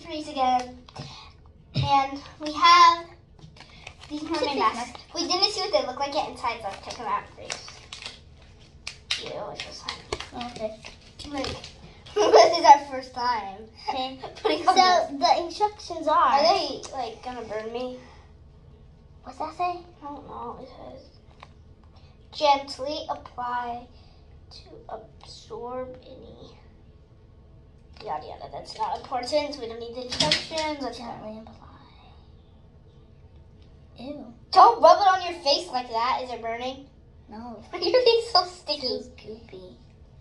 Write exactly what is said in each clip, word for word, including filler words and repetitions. to freeze again. And we have these mermaid masks. We didn't see what they look like yet inside, so let's check them out and freeze. Ew, it's just fine. Okay. Like, this is our first time. Okay. So the instructions are. Are they like gonna burn me? What's that say? I don't know. It says gently apply to absorb any yada yada. That's not important. So we don't need the instructions. Let's gently apply. Ew. Don't rub it on your face like that. Is it burning? No. Your face so sticky. It's goopy.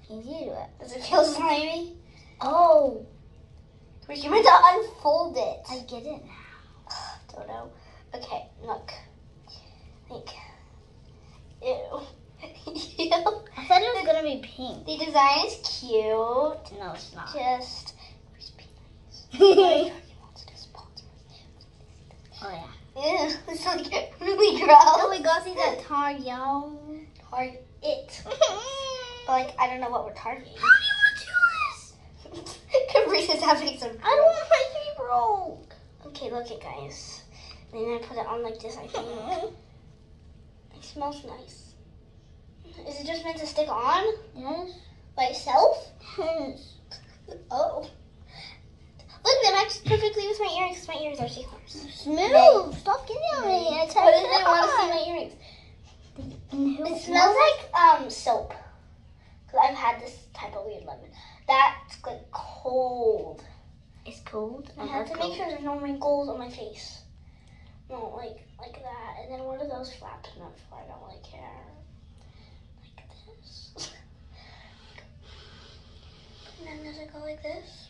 Can you do it? Does it feel slimy? Oh. Wait, you meant to unfold it. I get it now. Don't know. Okay, look. Like, ew. Ew. I thought it was going to be pink. The design is cute. No, it's not. Just. Where's peanuts? Oh, yeah. Ew, it's like really gross. Oh, we got these at Target. Target. But, like, I don't know what we're targeting. How do you want to do this? Caprice is having some. I don't want my to be broke. Okay, look it, guys. And then I put it on like this, I think. It smells nice. Is it just meant to stick on? Yes. By itself? Yes. Oh. Look, they match perfectly with my earrings. My earrings are sequins. Move! They, Stop getting on me. I tell you. I want to see my earrings. It, it smells like um soap. I've had this type of weird lemon. That's like cold. It's cold? I, I have to cold. Make sure there's no wrinkles on my face. No, like like that. And then one of those flaps not for I don't really care. Like this. And then does it go like this?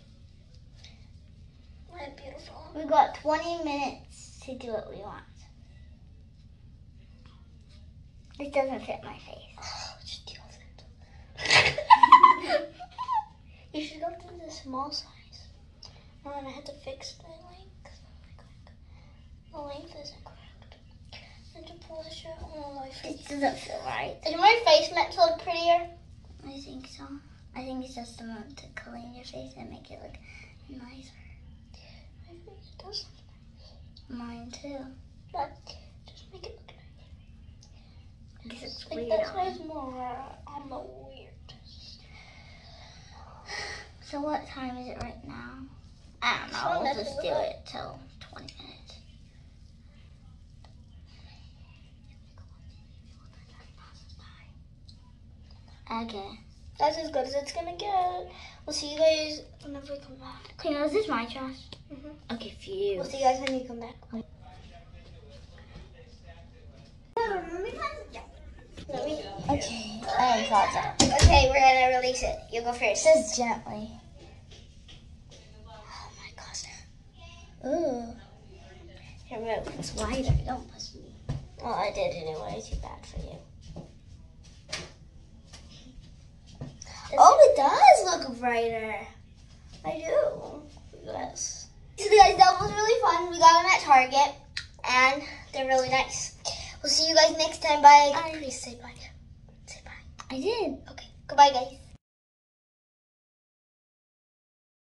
What beautiful. We got twenty minutes to do what we want. This doesn't fit my face. You should go through the small size. Oh, and I had to fix my length. The length isn't correct. I had to pull the shirt on my face. It doesn't feel right. Is my face meant to look prettier? I think so. I think it's just meant to clean your face and make it look nicer. I think it does look nice. Mine too. But just make it look nice. Because it's like, weird. That's why it's more on the weird. So what time is it right now? I don't know, we'll just do it till twenty minutes. Okay. That's as good as it's gonna get. We'll see you guys whenever we come back. Okay, now is this my trash? Mm-hmm. Okay, phew. We'll see you guys when you come back. Okay, I unplugged it. Okay, we're gonna release it. You go first. Just gently. Oh my gosh. Ooh. Here, move. It's wider. Don't push me. Well, I did anyway. Too bad for you. Oh, it does look brighter. I do. Yes. So guys, that was really fun. We got them at Target, and they're really nice. We'll see you guys next time. Bye. Please say bye. I did. Okay. Goodbye, guys.